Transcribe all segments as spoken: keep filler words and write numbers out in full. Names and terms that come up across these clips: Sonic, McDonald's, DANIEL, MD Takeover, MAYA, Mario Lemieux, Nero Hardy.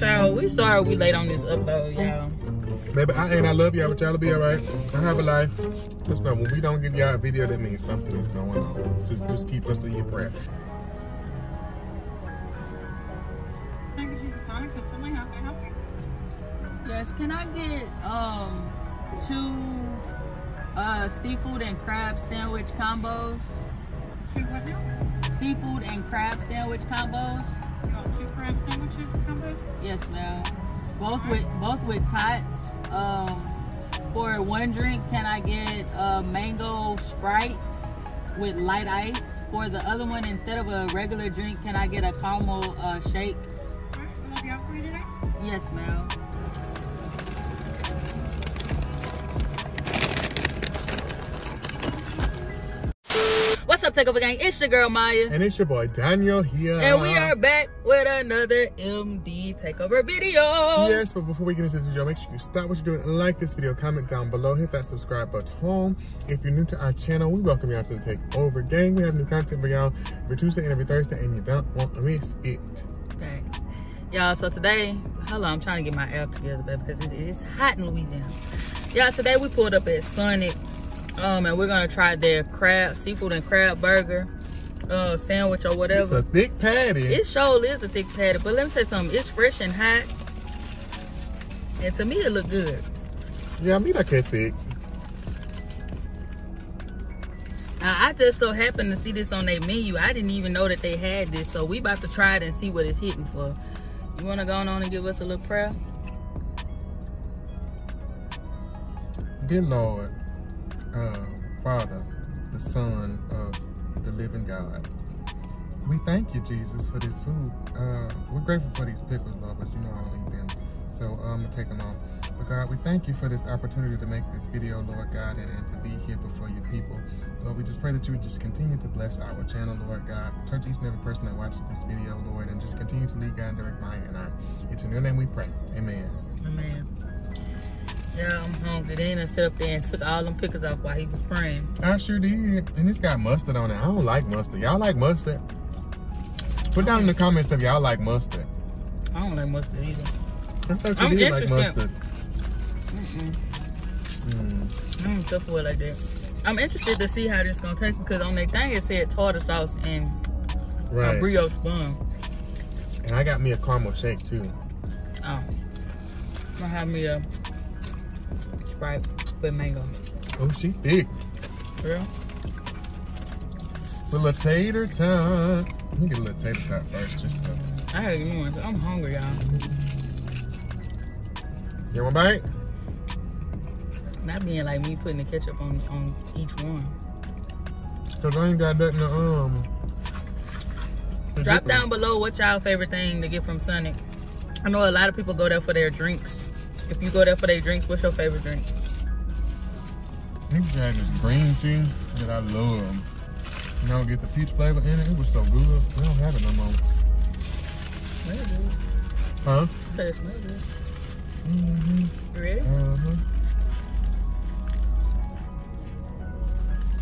Y'all, we sorry we late on this upload, y'all. Baby, I ain't. I love y'all, but y'all be all right. I have a life. Just know when we don't get y'all a video, that means something is going on. Just, just keep us to your prayer. Yes, can I get um two uh seafood and crab sandwich combos? Two what now? Seafood and crab sandwich combos. You want two crab sandwiches combos? Yes, ma'am. Both right. with both with tots. Um, for one drink, can I get a mango Sprite with light ice? For the other one, instead of a regular drink, can I get a caramel uh, shake? All right, will that be all for you today? Yes, ma'am. What's up, Takeover Gang? It's your girl, Maya. And it's your boy, Daniel, here. And we are back with another M D Takeover video. Yes, but before we get into this video, make sure you stop what you're doing, like this video, comment down below, hit that subscribe button. If you're new to our channel, we welcome y'all to the Takeover Gang. We have new content for y'all every Tuesday and every Thursday, and you don't want to miss it. Thanks. Y'all, so today, hold on, I'm trying to get my app together, baby, because it's, it's hot in Louisiana. Y'all, today we pulled up at Sonic. Um, and we're gonna try their crab, seafood and crab burger, uh, sandwich or whatever. It's a thick patty. It sure is a thick patty, but let me tell you something, it's fresh and hot. And to me, it look good. Yeah, I mean, I can't thick. Now, I just so happened to see this on their menu. I didn't even know that they had this, so we about to try it and see what it's hitting for. You wanna go on and give us a little prayer? Dear Lord. Uh, Father, the Son of the living God. We thank you, Jesus, for this food. Uh, we're grateful for these pickles, Lord, but you know I don't eat them. So uh, I'm going to take them off. But God, we thank you for this opportunity to make this video, Lord God, and, and to be here before your people. Lord, we just pray that you would just continue to bless our channel, Lord God. Touch each and every person that watches this video, Lord, and just continue to lead God and direct Maya and I. It's in your name we pray. Amen. Amen. Yeah, I'm hungry. They done sit up there and took all them pickles off while he was praying. I sure did. And it's got mustard on it. I don't like mustard. Y'all like mustard? Put down in the comments if y'all like mustard. I don't like mustard either. I thought you I'm did like mustard. Mm-mm. Mm. I don't stuff for it like that. I'm interested to see how this is going to taste because on their thing it said tartar sauce and right. a brioche bun. And I got me a caramel shake too. Oh. I'm going to have me a... Sprite with mango. Oh, she thick. For real? With a tater tot. Let me get a little tater tot first. Just to... I heard you want. I'm hungry, y'all. You want a bite? Not being like me putting the ketchup on on each one. Cause I ain't got nothing to um. To Drop down from. below what y'all favorite thing to get from Sonic. I know a lot of people go there for their drinks. If you go there for their drinks, what's your favorite drink? They had this green tea that I love. You know, get the peach flavor in it. It was so good. We don't have it no more. Smell good. Huh? You said it smelled good. Mm-hmm. Really? Uh-huh.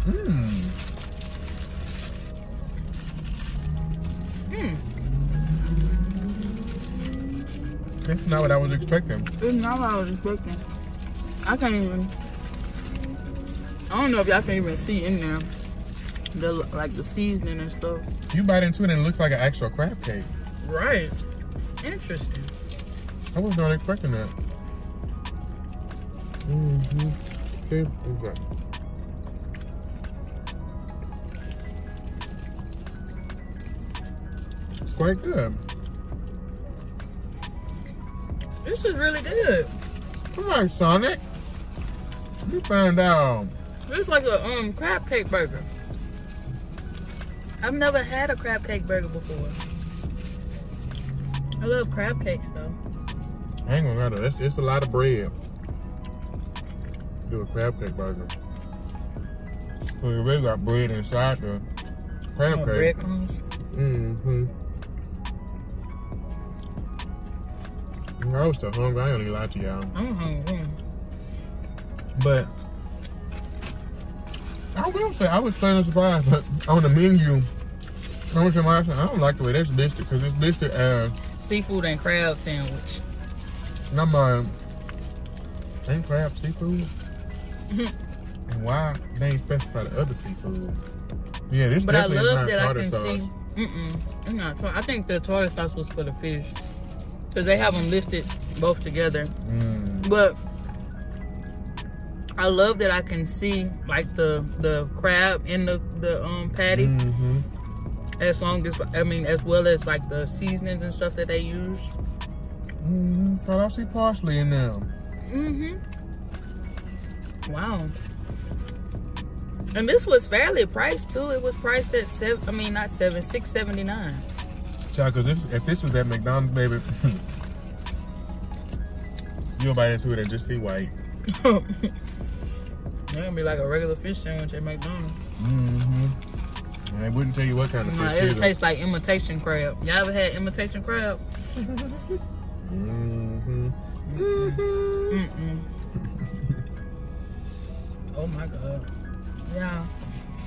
Mmm. That's not what I was expecting. It's not what I was expecting. I can't even. I don't know if y'all can even see in there, the like the seasoning and stuff. You bite into it and it looks like an actual crab cake. Right. Interesting. I was not expecting that. Mm-hmm. Okay. Okay. It's quite good. This is really good. Come on, Sonic. You found out. It's like a um crab cake burger. I've never had a crab cake burger before. I love crab cakes though. I ain't gonna lie, that's it's a lot of bread. Do a crab cake burger. So you really got bread inside the crab oh, cake. Bread crumbs. Mm-hmm. I was so hungry, I ain't gonna lie to y'all. I'm hungry. But I will say I was kind of surprised, but on the menu, I was surprised, I don't like the way that's listed because it's listed as seafood and crab sandwich. Never mind. Ain't crab seafood? And why they ain't specify the other seafood? Yeah, this but definitely I love is not that tartar I can sauce. See. Mm-mm. It's not. I think the tartar sauce was for the fish, because they have them listed both together. Mm. But I love that I can see like the the crab in the the um patty. Mm-hmm. As long as I mean, as well as like the seasonings and stuff that they use. Mm-hmm. But I see parsley in there. Mm-hmm. Wow. And this was fairly priced too. It was priced at seven. I mean, not seven, six seventy nine. Child, cause if, if this was at McDonald's, baby, you'll bite into it and just see white. It's gonna be like a regular fish sandwich at McDonald's. Mm-hmm. And they wouldn't tell you what kind of nah, fish. It either. Tastes like imitation crab. Y'all ever had imitation crab? Mm-hmm. Mm-hmm. Mm-mm. Oh my God. Yeah.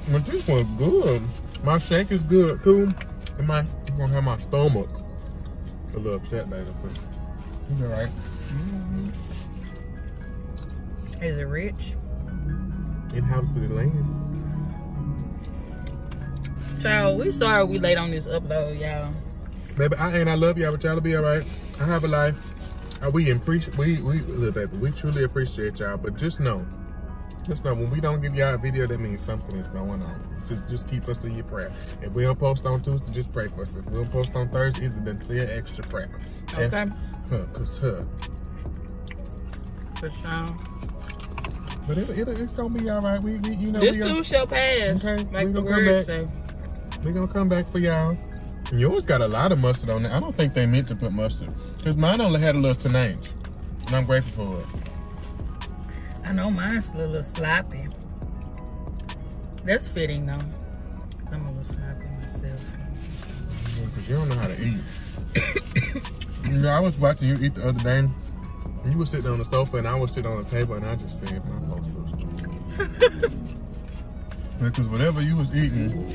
But this one's good. My shake is good too. And my I'm gonna have my stomach a little upset later, but it's all right. Mm-hmm. Is it rich? It helps to the land. Child, we sorry we late on this upload, y'all. Baby, I ain't I love y'all, but y'all be all right. I have a life. We appreciate we we look, baby, we truly appreciate y'all, but just know. Just know, when we don't give y'all a video, that means something is going on. Just, just keep us in your prayer. If we don't post on Tuesday, just pray for us. If we don't post on Thursday, then say an extra prayer. Okay. And, huh, cause huh. For sure. But it, it, it's gonna be all right. We, we you know, this we too gonna, shall pass. Okay, like we gonna come back. Say. We gonna come back for y'all. Yours got a lot of mustard on it. I don't think they meant to put mustard, cause mine only had a little tonight, and I'm grateful for it. I know mine's a little sloppy. That's fitting though. Cause I'm a little sloppy myself. Yeah, cause you don't know how to eat. You know, I was watching you eat the other day. And you were sitting on the sofa and I was sitting on the table and I just said, my folks so stupid. Because whatever you was eating.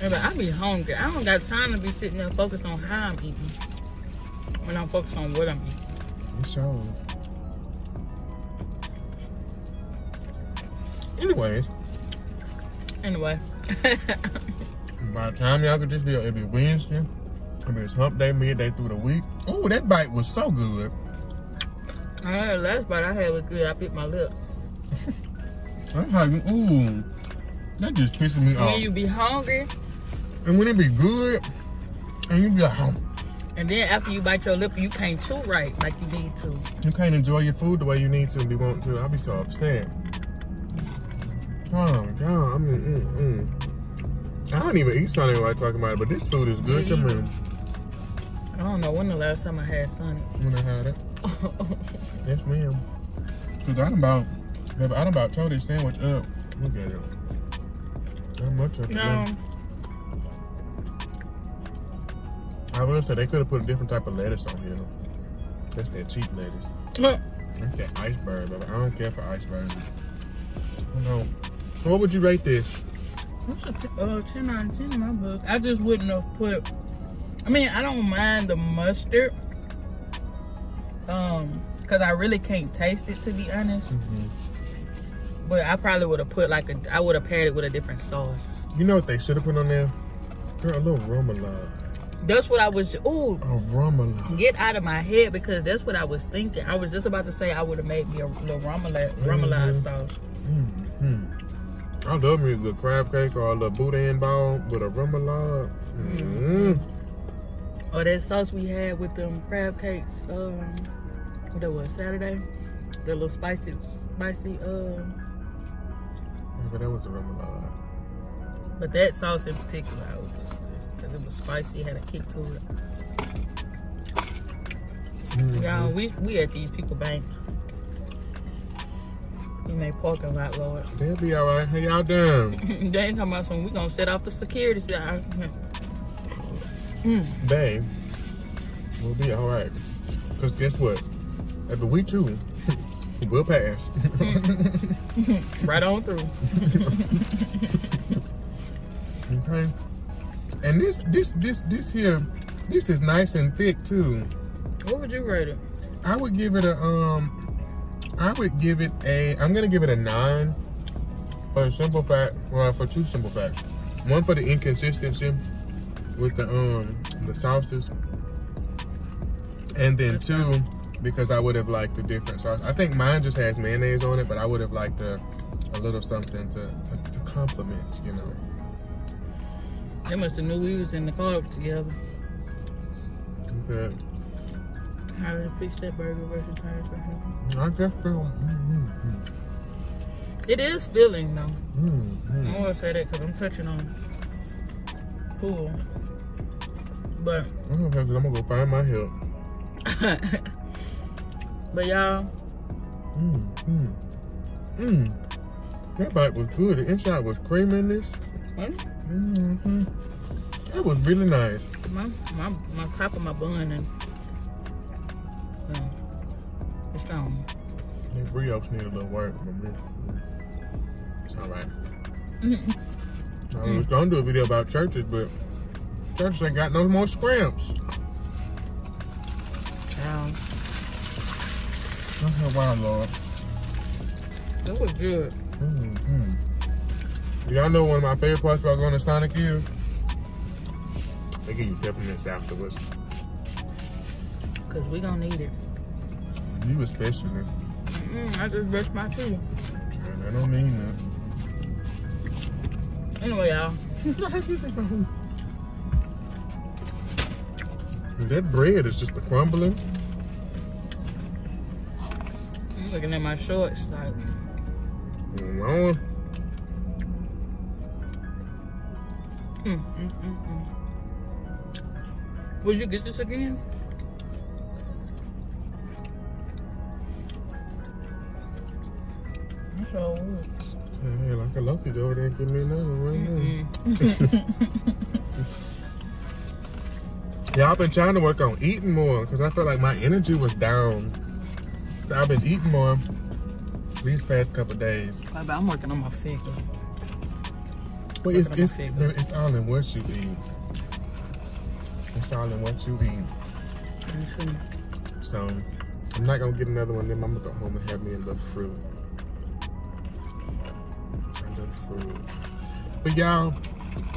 Yeah, but I be hungry. I don't got time to be sitting there focused on how I'm eating. When I'm focused on what I'm eating. It shows. Anyways. Anyway. By the time y'all could just feel every Wednesday, I mean, it's hump day, midday through the week. Ooh, that bite was so good. I had the last bite I had was good. I bit my lip. That's how you, ooh. That just pisses me off. When you be hungry. And when it be good, and you be like, oh. And then after you bite your lip, you can't chew right like you need to. You can't enjoy your food the way you need to and be wanting to. I be so upset. Oh God, I mean, mm, mm. I don't even eat Sonic while I'm talking about it, but this food is good. Mm-hmm. I mean, I don't know when the last time I had Sonic. When I had it. Yes, ma'am. Cause I done about, I done about tore this sandwich up. Look at it. Not much of it. No. I will say they could have put a different type of lettuce on here. That's that cheap lettuce. That's that iceberg, but I don't care for iceberg. I know. What would you rate this? That's a t uh, ten out of ten in my book. I just wouldn't have put, I mean, I don't mind the mustard. Um, cause I really can't taste it, to be honest. Mm-hmm. But I probably would have put like a, I would have paired it with a different sauce. You know what they should have put on there? Girl, a little remoulade. That's what I was, ooh. A remoulade. Get out of my head, because that's what I was thinking. I was just about to say I would have made me a little remoulade, remoulade mm-hmm. sauce. Mm-hmm. I love me a good crab cake or a little boudin ball with a remoulade. Mm-hmm. Mm-hmm. Or that sauce we had with them crab cakes, um, what that was, Saturday? The little spicy, spicy, um. Yeah, but that was a remoulade. But that sauce in particular, I was just because it was spicy, had a kick to it. Mm-hmm. Y'all, we, we at these people bank. In their parking lot, Lord. They'll be all right. How y'all doing? They ain't talking about something. We gonna set off the security side. Mm. Babe, we'll be all right. Cause guess what? After we too, we'll pass. Right on through. Okay. And this, this, this, this here This is nice and thick too. What would you rate it? I would give it a um I would give it a I'm gonna give it a nine for a simple fact, well, for two simple facts. One, for the inconsistency with the um the sauces. And then That's two, nice. because I would have liked the different sauce. I think mine just has mayonnaise on it, but I would have liked a, a little something to, to, to compliment, you know. They must have knew we was in the car together. Okay. How did it fix that burger versus tires right now? I just feel. Mm, mm, mm. It is filling though. Mm, mm. I don't want to say that because I'm touching on cool. But. I'm going to go find my help. But y'all. Mmm, mmm, mmm. That bite was good. The inside was creaminess. What? Mm hmm. That was really nice. My my my top of my bun and um, it's gone. The brioche need a little work. It's all right. Mm-hmm. I was gonna do a video about churches, but churches ain't got no more scramps. Um, okay, wow, Lord. That was good. Mm-hmm. Y'all know one of my favorite parts about going to Sonic is they give you peppermints afterwards. Cause we gonna need it. You especially. Mm-mm, I just brushed my teeth. I don't mean that. Anyway, y'all. That bread is just a crumbling. I'm looking at my shorts like. Long. Mm, mm, mm, mm. Would you get this again? I sure would. Hey, like a lucky go over there and give me another right mm -mm. now. Yeah, I've been trying to work on eating more because I felt like my energy was down. So I've been eating more these past couple of days. I'm working on my figure. But it's, it's, it's all in what you eat. It's all in what you eat. Mm-hmm. So, I'm not going to get another one. Then I'm going to go home and have me a little fruit. A little fruit. But y'all.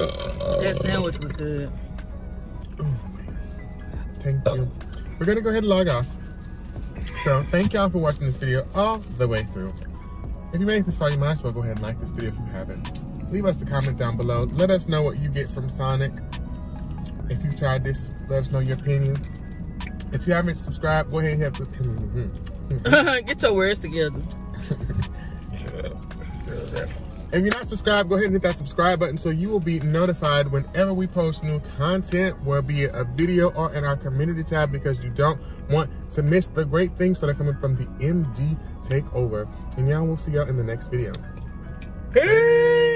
Uh, that sandwich was good. Oh, man. Thank you. We're going to go ahead and log off. So, thank y'all for watching this video all the way through. If you made this far, you might as well go ahead and like this video if you haven't. Leave us a comment down below. Let us know what you get from Sonic. If you tried this, let us know your opinion. If you haven't subscribed, go ahead and hit the get your words together. If you're not subscribed, go ahead and hit that subscribe button so you will be notified whenever we post new content, whether it be a video or in our community tab, because you don't want to miss the great things that are coming from the M D Takeover. And y'all, we'll see y'all in the next video. Peace!